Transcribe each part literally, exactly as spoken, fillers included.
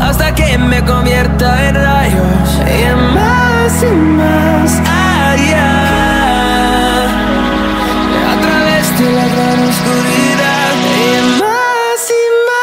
hasta que me convierta en rayos. Y más y más allá, a través de la gran oscuridad. Y más y más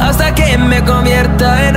hasta que me convierta en